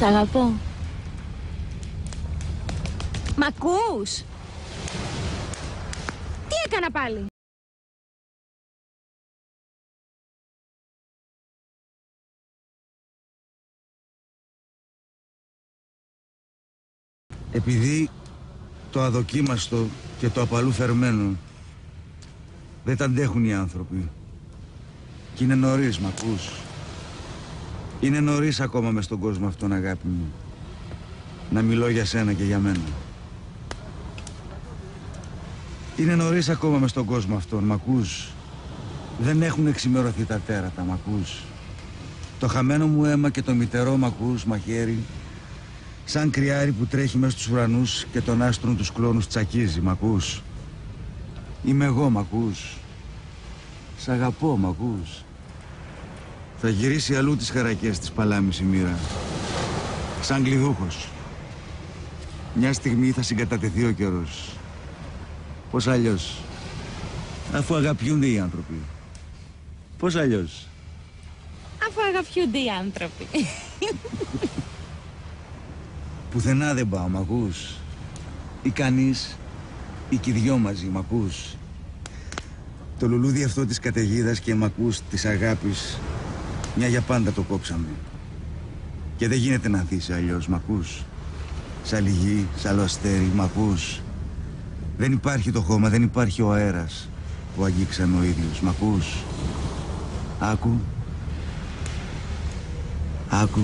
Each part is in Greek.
Σ' αγαπώ. Μ' ακούς? Τι έκανα πάλι? Επειδή το αδοκίμαστο και το απαλού φερμένο δεν τα αντέχουν οι άνθρωποι. Κι είναι νωρίς, μ' ακούς? Είναι νωρίς ακόμα μες στον κόσμο αυτόν, αγάπη μου, να μιλώ για σένα και για μένα. Είναι νωρίς ακόμα μες στον κόσμο αυτόν, μ' ακούς? Δεν έχουν εξημερωθεί τα τέρατα, μ' ακούς? Το χαμένο μου αίμα και το μητερό, μ' ακούς, μαχαίρι, σαν κρυάρι που τρέχει μέσα στους ουρανούς και τον άστρον τους κλόνους τσακίζει, μ' ακούς? Είμαι εγώ, μ' ακούς? Σ' αγαπώ, μ' ακούς? Θα γυρίσει αλλού τις χαρακές της παλάμης η μοίρα, σαν κλειδούχος. Μια στιγμή θα συγκατατεθεί ο καιρός. Πώς αλλιώς, αφού αγαπιούνται οι άνθρωποι? Πώς αλλιώς, αφού αγαπιούνται οι άνθρωποι. Πουθενά δεν πάω, μ' ακούς? Ή κανείς, ή κι δυο μαζί, μ' ακούς? Το λουλούδι αυτό της καταιγίδας και μ' ακούς της αγάπης, μια για πάντα το κόψαμε. Και δεν γίνεται να ανθίσει αλλιώς, μ' ακούς? Σαν λυγή, σαν αστέρι, μ' ακούς? Δεν υπάρχει το χώμα, δεν υπάρχει ο αέρας που αγγίξαν ο ίδιος, μ' ακούς? Άκου. Άκου.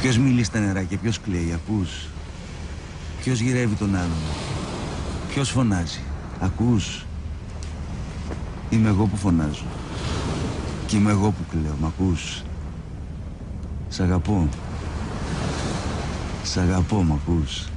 Ποιος μιλεί στα νερά και ποιος κλαίει, ακούς? Ποιος γυρεύει τον άλλον? Ποιος φωνάζει, ακούς? Είμαι εγώ που φωνάζω. Κι είμαι εγώ που κλαίω, μ' ακούς? Σ' αγαπώ. Σ' αγαπώ, μ' ακούς?